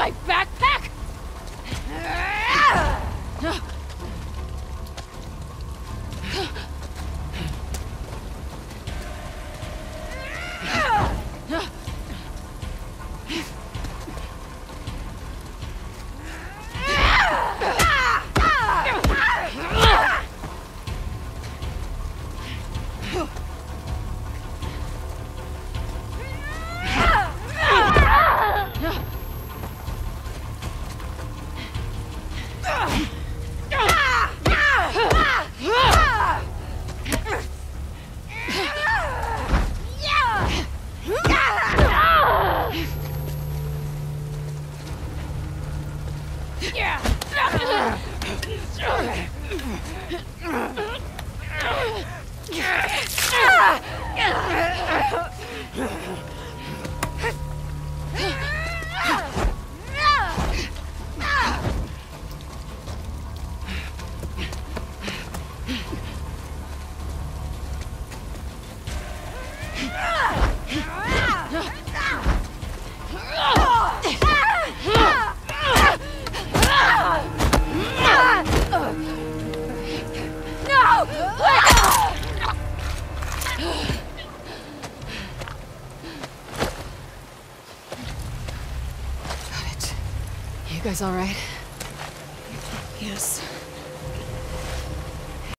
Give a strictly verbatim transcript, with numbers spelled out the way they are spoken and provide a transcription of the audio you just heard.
my backpack? You guys all right? Yes.